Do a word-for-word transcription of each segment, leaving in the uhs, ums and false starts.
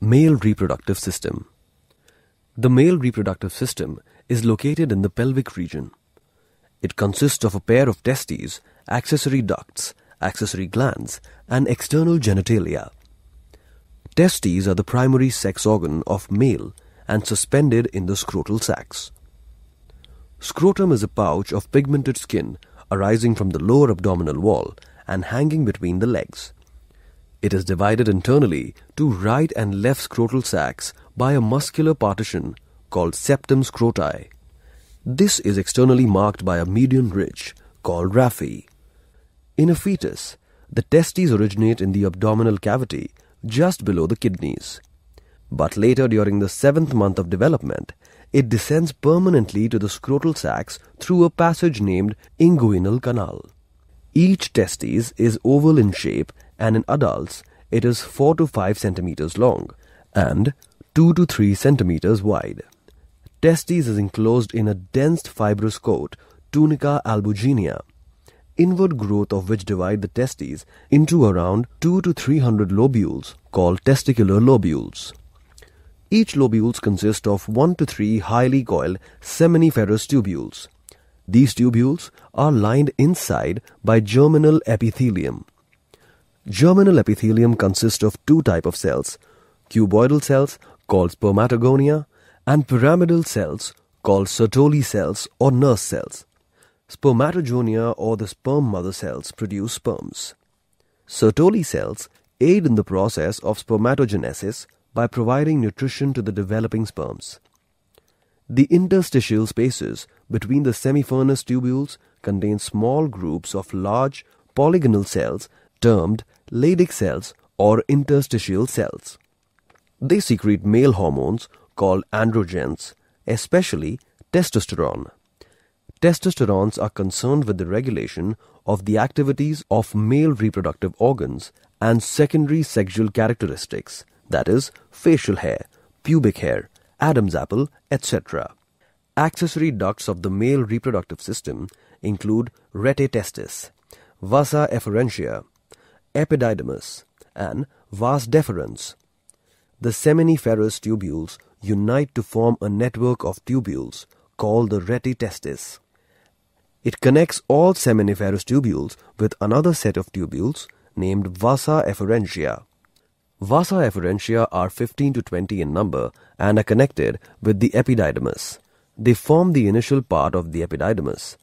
Male reproductive system. The male reproductive system is located in the pelvic region. It consists of a pair of testes, accessory ducts, accessory glands, and external genitalia. Testes are the primary sex organ of male and suspended in the scrotal sacs. Scrotum is a pouch of pigmented skin arising from the lower abdominal wall and hanging between the legs. It is divided internally to right and left scrotal sacs by a muscular partition called septum scrotii. This is externally marked by a median ridge called raphe. In a fetus, the testes originate in the abdominal cavity just below the kidneys. But later, during the seventh month of development, it descends permanently to the scrotal sacs through a passage named inguinal canal. Each testis is oval in shape, and in adults, it is four to five centimeters long and two to three centimeters wide. Testes is enclosed in a dense fibrous coat, tunica albuginea, inward growth of which divide the testes into around two to three hundred lobules called testicular lobules. Each lobules consist of one to three highly coiled seminiferous tubules. These tubules are lined inside by germinal epithelium. Germinal epithelium consists of two types of cells, cuboidal cells called spermatogonia and pyramidal cells called Sertoli cells or nurse cells. Spermatogonia or the sperm mother cells produce sperms. Sertoli cells aid in the process of spermatogenesis by providing nutrition to the developing sperms. The interstitial spaces between the semifernous tubules contain small groups of large polygonal cells termed Leydig cells or interstitial cells. They secrete male hormones called androgens, especially testosterone. Testosterones are concerned with the regulation of the activities of male reproductive organs and secondary sexual characteristics, that is, facial hair, pubic hair, Adam's apple, et cetera. Accessory ducts of the male reproductive system include rete testis, vasa efferentia, epididymis, and vas deferens. The seminiferous tubules unite to form a network of tubules called the rete testis. It connects all seminiferous tubules with another set of tubules named vasa efferentia. Vasa efferentia are fifteen to twenty in number and are connected with the epididymis. They form the initial part of the epididymis.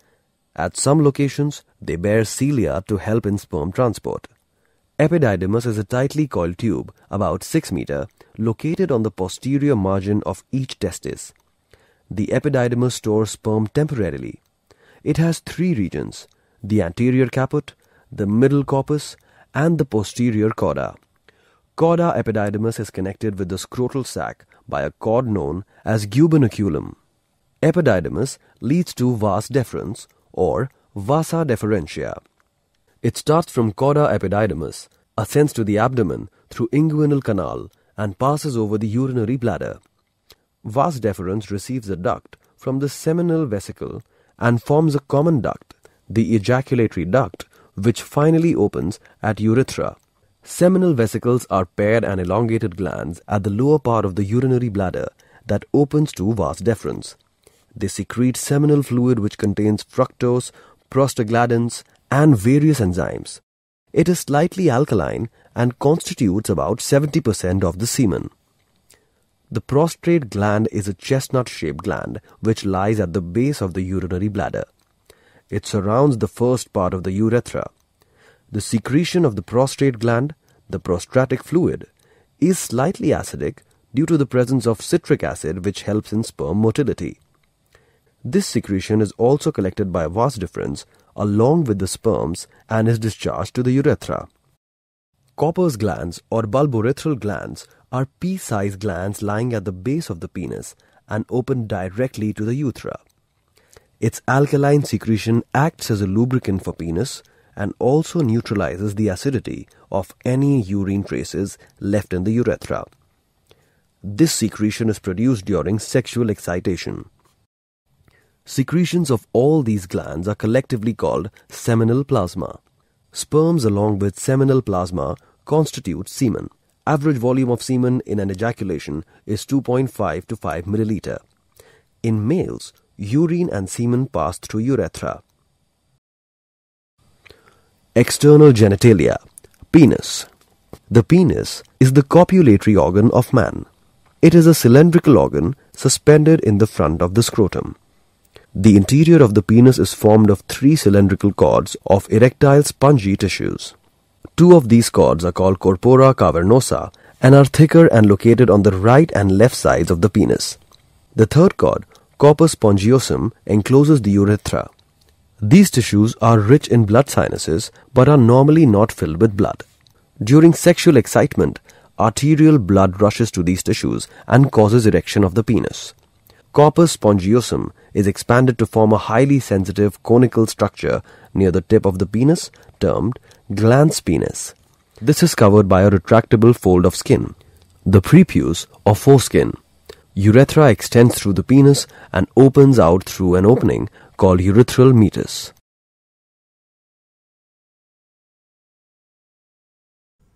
At some locations, they bear cilia to help in sperm transport. Epididymis is a tightly coiled tube, about six meters, located on the posterior margin of each testis. The epididymis stores sperm temporarily. It has three regions, the anterior caput, the middle corpus, and the posterior cauda. Cauda epididymis is connected with the scrotal sac by a cord known as gubernaculum. Epididymis leads to vas deferens or vasa deferentia. It starts from cauda epididymis, ascends to the abdomen through inguinal canal and passes over the urinary bladder. Vas deferens receives a duct from the seminal vesicle and forms a common duct, the ejaculatory duct, which finally opens at urethra. Seminal vesicles are paired and elongated glands at the lower part of the urinary bladder that opens to vas deferens. They secrete seminal fluid which contains fructose, prostaglandins, and various enzymes. It is slightly alkaline and constitutes about seventy percent of the semen. The prostate gland is a chestnut-shaped gland which lies at the base of the urinary bladder. It surrounds the first part of the urethra. The secretion of the prostate gland, the prostatic fluid, is slightly acidic due to the presence of citric acid which helps in sperm motility. This secretion is also collected by vas deferens along with the sperms and is discharged to the urethra. Copper's glands or bulbourethral glands are pea-sized glands lying at the base of the penis and open directly to the urethra. Its alkaline secretion acts as a lubricant for penis and also neutralizes the acidity of any urine traces left in the urethra. This secretion is produced during sexual excitation. Secretions of all these glands are collectively called seminal plasma. Sperms along with seminal plasma constitute semen. Average volume of semen in an ejaculation is two point five to five milliliter. In males, urine and semen pass through urethra. External genitalia. Penis. The penis is the copulatory organ of man. It is a cylindrical organ suspended in the front of the scrotum. The interior of the penis is formed of three cylindrical cords of erectile spongy tissues. Two of these cords are called corpora cavernosa and are thicker and located on the right and left sides of the penis. The third cord, corpus spongiosum, encloses the urethra. These tissues are rich in blood sinuses but are normally not filled with blood. During sexual excitement, arterial blood rushes to these tissues and causes erection of the penis. Corpus spongiosum is expanded to form a highly sensitive conical structure near the tip of the penis termed glans penis. This is covered by a retractable fold of skin, the prepuce or foreskin. Urethra extends through the penis and opens out through an opening called urethral meatus.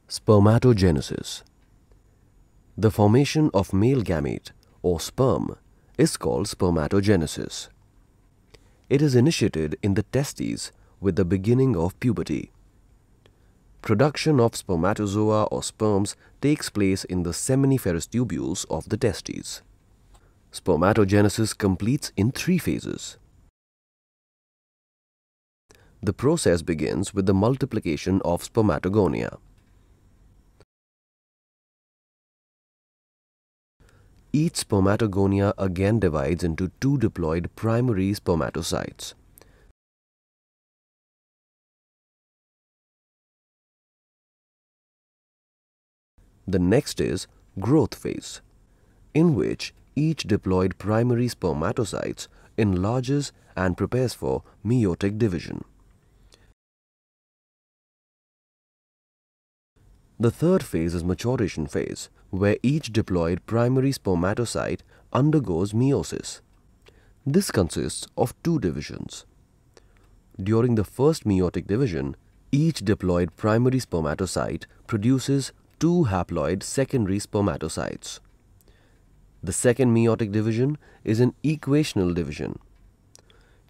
Spermatogenesis. The formation of male gamete or sperm is called spermatogenesis. It is initiated in the testes with the beginning of puberty. Production of spermatozoa or sperms takes place in the seminiferous tubules of the testes. Spermatogenesis completes in three phases. The process begins with the multiplication of spermatogonia. Each spermatogonia again divides into two diploid primary spermatocytes. The next is growth phase, in which each diploid primary spermatocytes enlarges and prepares for meiotic division. The third phase is maturation phase, where each diploid primary spermatocyte undergoes meiosis. This consists of two divisions. During the first meiotic division, each diploid primary spermatocyte produces two haploid secondary spermatocytes. The second meiotic division is an equational division.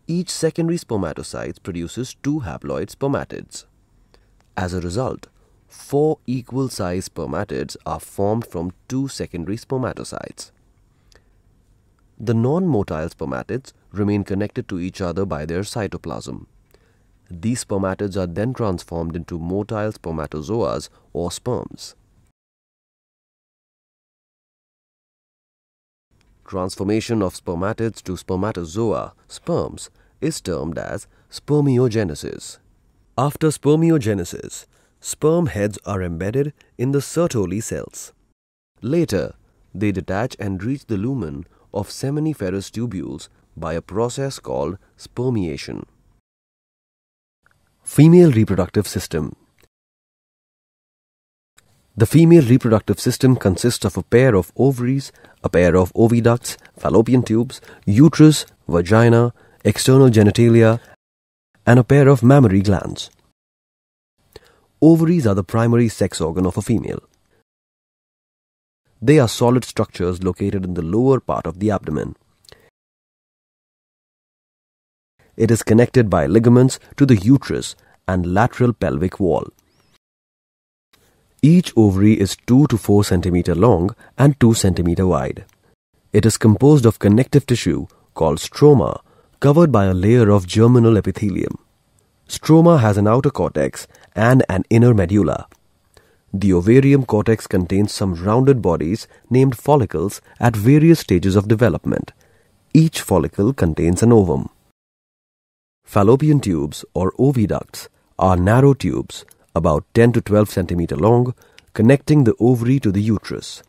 Each secondary spermatocyte produces two haploid spermatids. As a result, four equal-sized spermatids are formed from two secondary spermatocytes. The non-motile spermatids remain connected to each other by their cytoplasm. These spermatids are then transformed into motile spermatozoas or sperms. Transformation of spermatids to spermatozoa, sperms, is termed as spermiogenesis. After spermiogenesis, sperm heads are embedded in the Sertoli cells. Later, they detach and reach the lumen of seminiferous tubules by a process called spermiation. Female reproductive system. The female reproductive system consists of a pair of ovaries, a pair of oviducts, fallopian tubes, uterus, vagina, external genitalia, and a pair of mammary glands. Ovaries are the primary sex organ of a female. They are solid structures located in the lower part of the abdomen. It is connected by ligaments to the uterus and lateral pelvic wall. Each ovary is two to four centimeters long and two centimeters wide. It is composed of connective tissue called stroma, covered by a layer of germinal epithelium. Stroma has an outer cortex and an inner medulla. The ovarian cortex contains some rounded bodies named follicles at various stages of development. Each follicle contains an ovum. Fallopian tubes or oviducts are narrow tubes about ten to twelve centimeters long connecting the ovary to the uterus.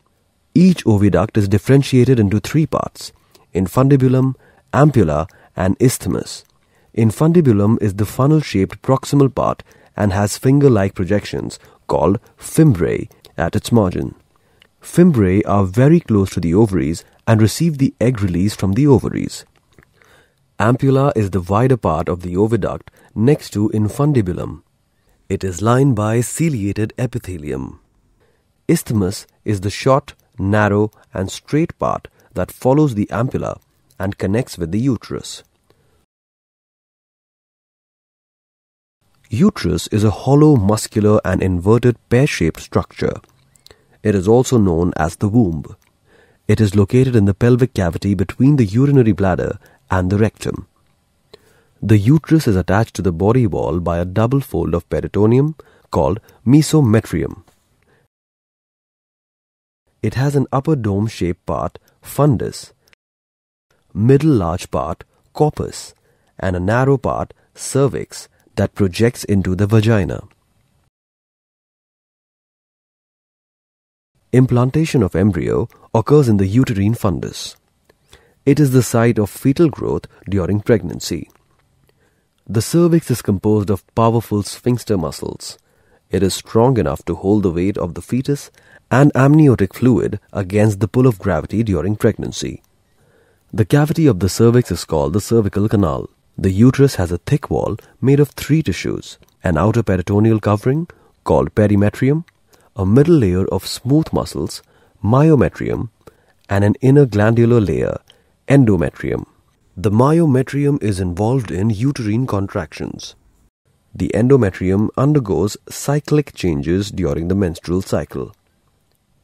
Each oviduct is differentiated into three parts: infundibulum, ampulla and isthmus. Infundibulum is the funnel-shaped proximal part and has finger-like projections called fimbriae at its margin. Fimbriae are very close to the ovaries and receive the egg release from the ovaries. Ampulla is the wider part of the oviduct next to infundibulum. It is lined by ciliated epithelium. Isthmus is the short, narrow and straight part that follows the ampulla and connects with the uterus. Uterus is a hollow, muscular and inverted pear-shaped structure. It is also known as the womb. It is located in the pelvic cavity between the urinary bladder and the rectum. The uterus is attached to the body wall by a double fold of peritoneum called mesometrium. It has an upper dome-shaped part, fundus, middle large part, corpus, and a narrow part, cervix, that projects into the vagina. Implantation of embryo occurs in the uterine fundus. It is the site of fetal growth during pregnancy. The cervix is composed of powerful sphincter muscles. It is strong enough to hold the weight of the fetus and amniotic fluid against the pull of gravity during pregnancy. The cavity of the cervix is called the cervical canal. The uterus has a thick wall made of three tissues, an outer peritoneal covering called perimetrium, a middle layer of smooth muscles, myometrium, and an inner glandular layer, endometrium. The myometrium is involved in uterine contractions. The endometrium undergoes cyclic changes during the menstrual cycle.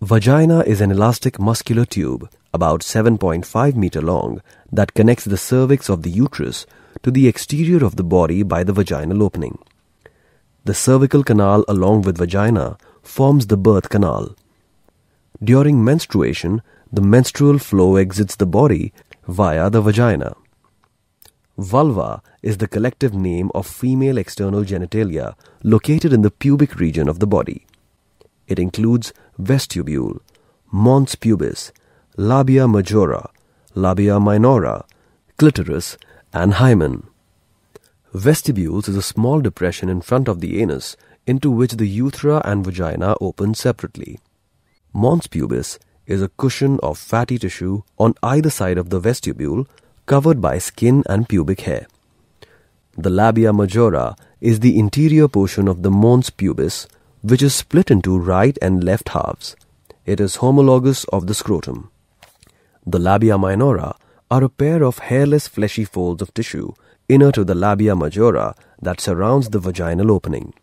Vagina is an elastic muscular tube about seven point five meters long that connects the cervix of the uterus to the exterior of the body by the vaginal opening. The cervical canal along with vagina forms the birth canal. During menstruation, the menstrual flow exits the body via the vagina. Vulva is the collective name of female external genitalia located in the pubic region of the body. It includes vestibule, mons pubis, labia majora, labia minora, clitoris, and hymen. Vestibules is a small depression in front of the anus into which the urethra and vagina open separately. Mons pubis is a cushion of fatty tissue on either side of the vestibule covered by skin and pubic hair. The labia majora is the interior portion of the mons pubis, which is split into right and left halves. It is homologous of the scrotum. The labia minora are a pair of hairless fleshy folds of tissue inner to the labia majora that surrounds the vaginal opening.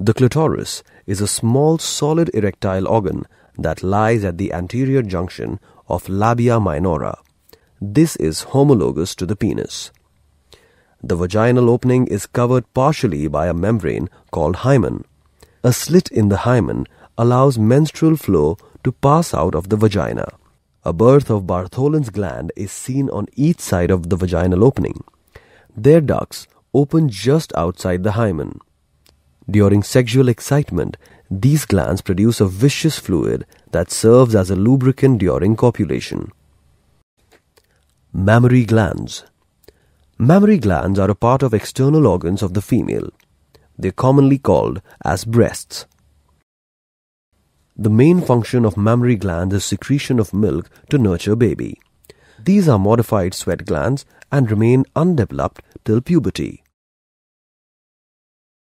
The clitoris is a small solid erectile organ that lies at the anterior junction of labia minora. This is homologous to the penis. The vaginal opening is covered partially by a membrane called hymen. A slit in the hymen allows menstrual flow to pass out of the vagina. A berth of Bartholin's gland is seen on each side of the vaginal opening. Their ducts open just outside the hymen. During sexual excitement, these glands produce a viscous fluid that serves as a lubricant during copulation. Mammary glands. Mammary glands are a part of external organs of the female. They are commonly called as breasts. The main function of mammary glands is secretion of milk to nurture baby. These are modified sweat glands and remain undeveloped till puberty.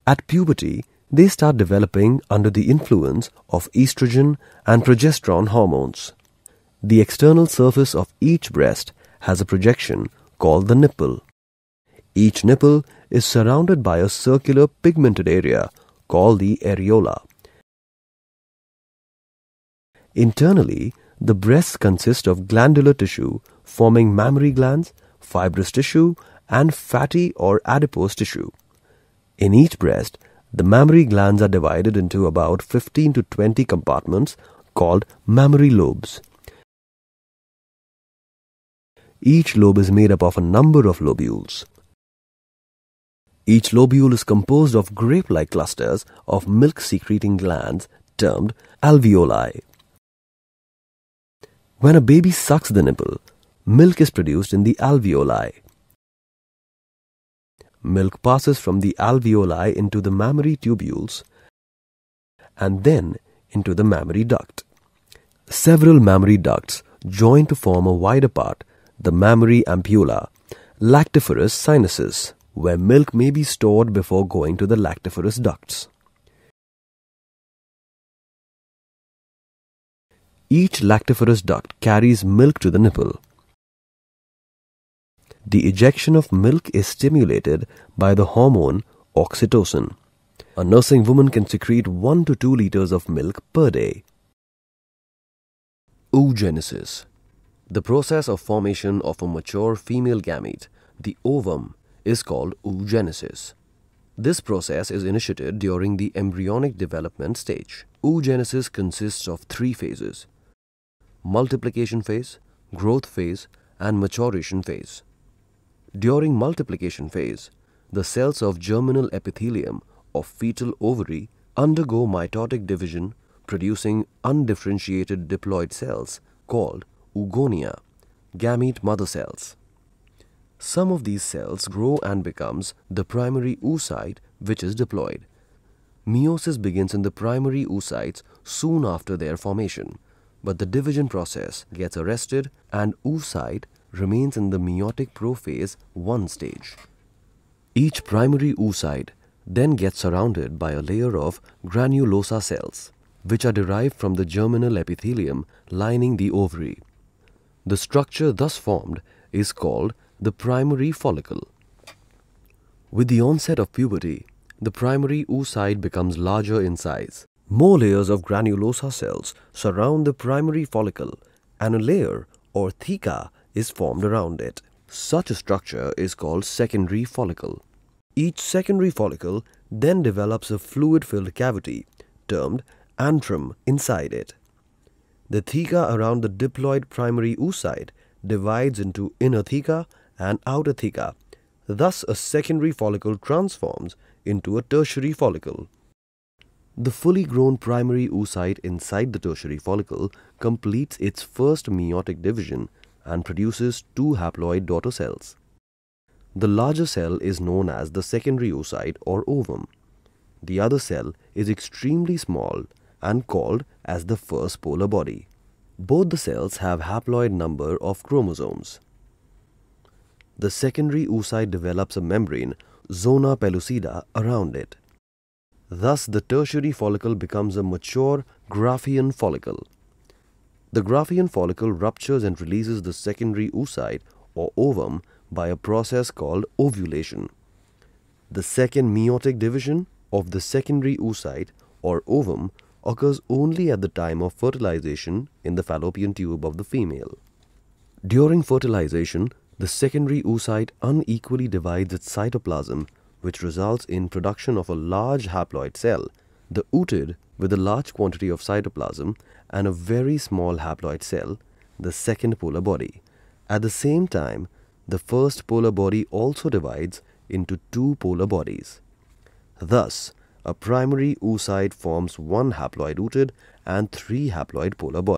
At puberty, they start developing under the influence of estrogen and progesterone hormones. The external surface of each breast has a projection called the nipple. Each nipple is surrounded by a circular pigmented area called the areola. Internally, the breasts consist of glandular tissue forming mammary glands, fibrous tissue, and fatty or adipose tissue. In each breast, the mammary glands are divided into about fifteen to twenty compartments called mammary lobes. Each lobe is made up of a number of lobules. Each lobule is composed of grape-like clusters of milk-secreting glands termed alveoli. When a baby sucks the nipple, milk is produced in the alveoli. Milk passes from the alveoli into the mammary tubules and then into the mammary duct. Several mammary ducts join to form a wider part, the mammary ampulla, lactiferous sinuses, where milk may be stored before going to the lactiferous ducts. Each lactiferous duct carries milk to the nipple. The ejection of milk is stimulated by the hormone oxytocin. A nursing woman can secrete one to two liters of milk per day. Oogenesis. The process of formation of a mature female gamete, the ovum, is called oogenesis. This process is initiated during the embryonic development stage. Oogenesis consists of three phases: multiplication phase, growth phase, and maturation phase. During multiplication phase, the cells of germinal epithelium of fetal ovary undergo mitotic division, producing undifferentiated diploid cells called oogonia, gamete mother cells. Some of these cells grow and becomes the primary oocyte, which is diploid. Meiosis begins in the primary oocytes soon after their formation, but the division process gets arrested and oocyte remains in the meiotic prophase one stage. Each primary oocyte then gets surrounded by a layer of granulosa cells, which are derived from the germinal epithelium lining the ovary. The structure thus formed is called the primary follicle. With the onset of puberty, the primary oocyte becomes larger in size. More layers of granulosa cells surround the primary follicle, and a layer or theca is formed around it. Such a structure is called secondary follicle. Each secondary follicle then develops a fluid-filled cavity termed antrum inside it. The theca around the diploid primary oocyte divides into inner theca and outer theca. Thus, a secondary follicle transforms into a tertiary follicle. The fully grown primary oocyte inside the tertiary follicle completes its first meiotic division and produces two haploid daughter cells. The larger cell is known as the secondary oocyte or ovum. The other cell is extremely small and called as the first polar body. Both the cells have haploid number of chromosomes. The secondary oocyte develops a membrane, zona pellucida, around it. Thus, the tertiary follicle becomes a mature Graafian follicle. The Graafian follicle ruptures and releases the secondary oocyte or ovum by a process called ovulation. The second meiotic division of the secondary oocyte or ovum occurs only at the time of fertilization in the fallopian tube of the female. During fertilization, the secondary oocyte unequally divides its cytoplasm, which results in production of a large haploid cell, the ooted, with a large quantity of cytoplasm, and a very small haploid cell, the second polar body. At the same time, the first polar body also divides into two polar bodies. Thus, a primary oocyte forms one haploid ooted and three haploid polar bodies.